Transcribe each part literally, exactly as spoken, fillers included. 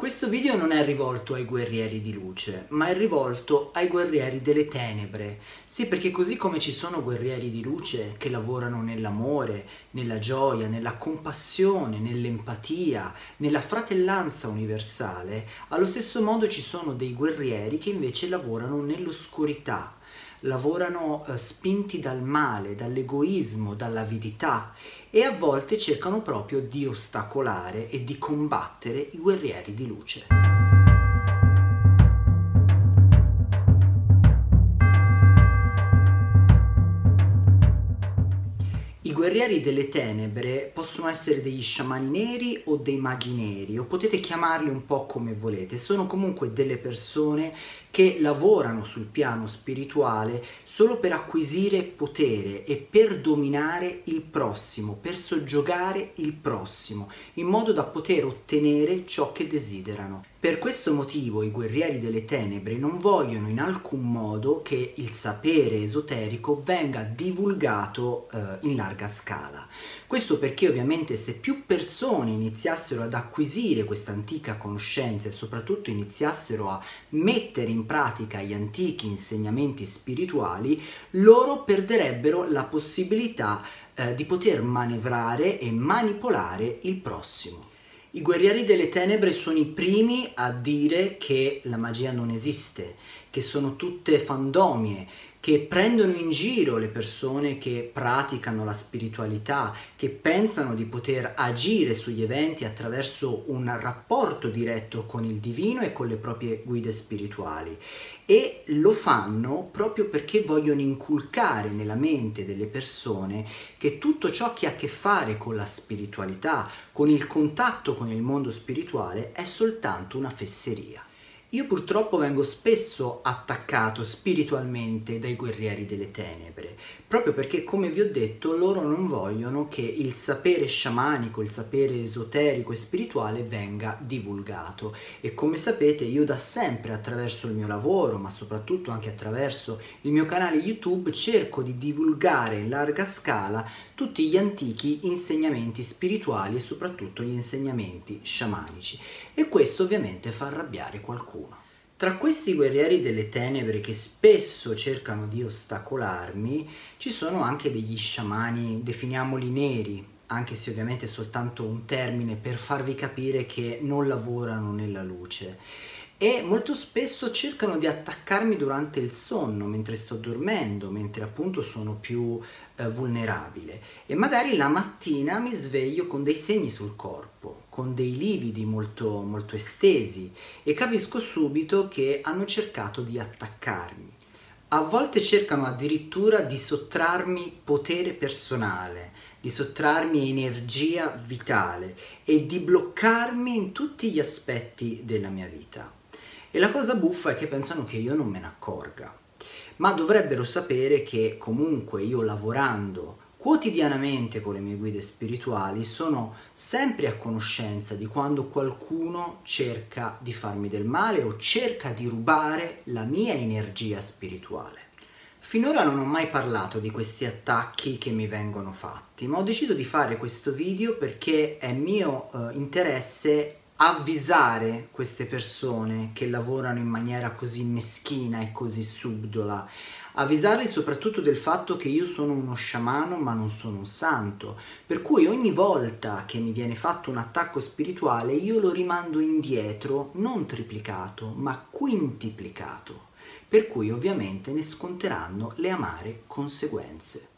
Questo video non è rivolto ai guerrieri di luce, ma è rivolto ai guerrieri delle tenebre. Sì, perché così come ci sono guerrieri di luce che lavorano nell'amore, nella gioia, nella compassione, nell'empatia, nella fratellanza universale, allo stesso modo ci sono dei guerrieri che invece lavorano nell'oscurità, lavorano eh, spinti dal male, dall'egoismo, dall'avidità e a volte cercano proprio di ostacolare e di combattere i guerrieri di luce. I guerrieri delle tenebre possono essere degli sciamani neri o dei maghi neri, o potete chiamarli un po' come volete, sono comunque delle persone che lavorano sul piano spirituale solo per acquisire potere e per dominare il prossimo, per soggiogare il prossimo, in modo da poter ottenere ciò che desiderano. Per questo motivo i guerrieri delle tenebre non vogliono in alcun modo che il sapere esoterico venga divulgato eh, in larga scala. Questo perché ovviamente se più persone iniziassero ad acquisire questa antica conoscenza e soprattutto iniziassero a mettere in in pratica gli antichi insegnamenti spirituali, loro perderebbero la possibilità eh, di poter manevrare e manipolare il prossimo. I guerrieri delle tenebre sono i primi a dire che la magia non esiste, che sono tutte fandomie, che prendono in giro le persone che praticano la spiritualità, che pensano di poter agire sugli eventi attraverso un rapporto diretto con il divino e con le proprie guide spirituali. E lo fanno proprio perché vogliono inculcare nella mente delle persone che tutto ciò che ha a che fare con la spiritualità, con il contatto con il mondo spirituale, è soltanto una fesseria. Io purtroppo vengo spesso attaccato spiritualmente dai guerrieri delle tenebre, proprio perché, come vi ho detto, loro non vogliono che il sapere sciamanico, il sapere esoterico e spirituale venga divulgato. E come sapete io da sempre, attraverso il mio lavoro, ma soprattutto anche attraverso il mio canale YouTube, cerco di divulgare in larga scala tutti gli antichi insegnamenti spirituali e soprattutto gli insegnamenti sciamanici. E questo ovviamente fa arrabbiare qualcuno. Tra questi guerrieri delle tenebre che spesso cercano di ostacolarmi ci sono anche degli sciamani, definiamoli neri, anche se ovviamente è soltanto un termine per farvi capire che non lavorano nella luce. E molto spesso cercano di attaccarmi durante il sonno, mentre sto dormendo, mentre appunto sono più eh, vulnerabile. E magari la mattina mi sveglio con dei segni sul corpo, con dei lividi molto, molto estesi, e capisco subito che hanno cercato di attaccarmi. A volte cercano addirittura di sottrarmi potere personale, di sottrarmi energia vitale e di bloccarmi in tutti gli aspetti della mia vita. E la cosa buffa è che pensano che io non me ne accorga, ma dovrebbero sapere che comunque io, lavorando quotidianamente con le mie guide spirituali, sono sempre a conoscenza di quando qualcuno cerca di farmi del male o cerca di rubare la mia energia spirituale. Finora non ho mai parlato di questi attacchi che mi vengono fatti, ma ho deciso di fare questo video perché è mio eh, interesse avvisare queste persone che lavorano in maniera così meschina e così subdola, avvisarli soprattutto del fatto che io sono uno sciamano ma non sono un santo, per cui ogni volta che mi viene fatto un attacco spirituale io lo rimando indietro, non triplicato ma quintuplicato, per cui ovviamente ne sconteranno le amare conseguenze.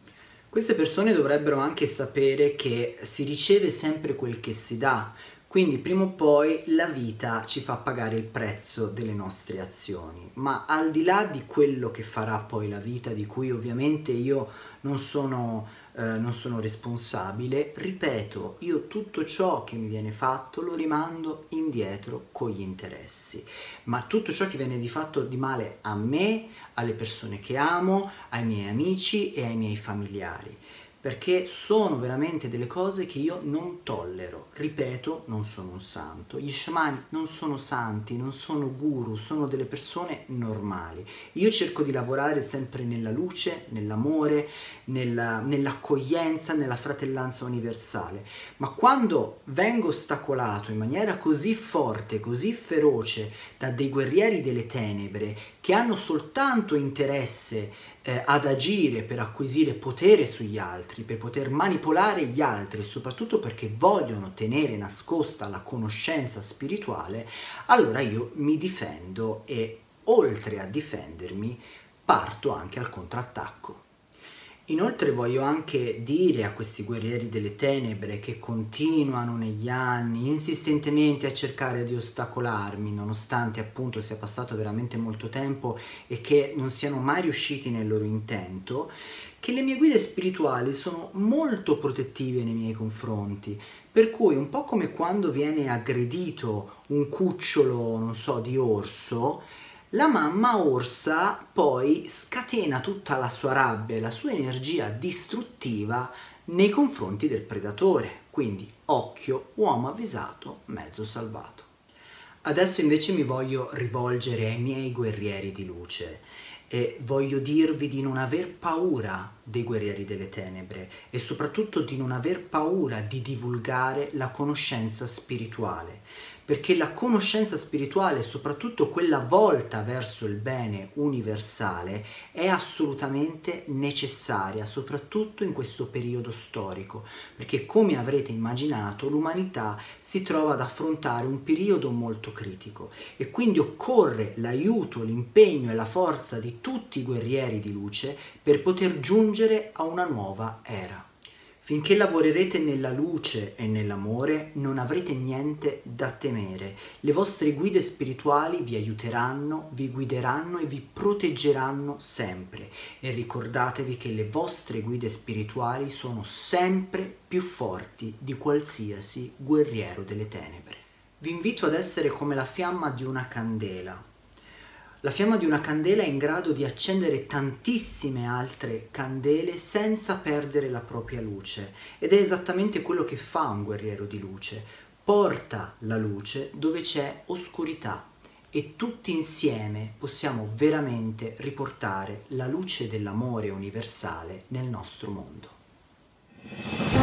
Queste persone dovrebbero anche sapere che si riceve sempre quel che si dà, quindi prima o poi la vita ci fa pagare il prezzo delle nostre azioni, ma al di là di quello che farà poi la vita, di cui ovviamente io non sono, eh, non sono responsabile, ripeto, io tutto ciò che mi viene fatto lo rimando indietro con gli interessi, ma tutto ciò che viene di fatto di male a me, alle persone che amo, ai miei amici e ai miei familiari. perché sono veramente delle cose che io non tollero. Ripeto, non sono un santo, gli sciamani non sono santi, non sono guru, sono delle persone normali. Io cerco di lavorare sempre nella luce, nell'amore, nella, nell'accoglienza, nella fratellanza universale, ma quando vengo ostacolato in maniera così forte, così feroce da dei guerrieri delle tenebre che hanno soltanto interesse ad agire per acquisire potere sugli altri, per poter manipolare gli altri, soprattutto perché vogliono tenere nascosta la conoscenza spirituale, allora io mi difendo e, oltre a difendermi, parto anche al contrattacco. Inoltre voglio anche dire a questi guerrieri delle tenebre che continuano negli anni insistentemente a cercare di ostacolarmi, nonostante appunto sia passato veramente molto tempo e che non siano mai riusciti nel loro intento, che le mie guide spirituali sono molto protettive nei miei confronti, per cui un po' come quando viene aggredito un cucciolo, non so, di orso, la mamma orsa poi scatena tutta la sua rabbia e la sua energia distruttiva nei confronti del predatore. Quindi occhio, uomo avvisato, mezzo salvato. Adesso invece mi voglio rivolgere ai miei guerrieri di luce e voglio dirvi di non aver paura dei guerrieri delle tenebre e soprattutto di non aver paura di divulgare la conoscenza spirituale, perché la conoscenza spirituale, soprattutto quella volta verso il bene universale, è assolutamente necessaria, soprattutto in questo periodo storico, perché come avrete immaginato l'umanità si trova ad affrontare un periodo molto critico e quindi occorre l'aiuto, l'impegno e la forza di tutti i guerrieri di luce per poter giungere a una nuova era. Finché lavorerete nella luce e nell'amore non avrete niente da temere. Le vostre guide spirituali vi aiuteranno, vi guideranno e vi proteggeranno sempre. E ricordatevi che le vostre guide spirituali sono sempre più forti di qualsiasi guerriero delle tenebre. Vi invito ad essere come la fiamma di una candela. La fiamma di una candela è in grado di accendere tantissime altre candele senza perdere la propria luce, ed è esattamente quello che fa un guerriero di luce: porta la luce dove c'è oscurità e tutti insieme possiamo veramente riportare la luce dell'amore universale nel nostro mondo.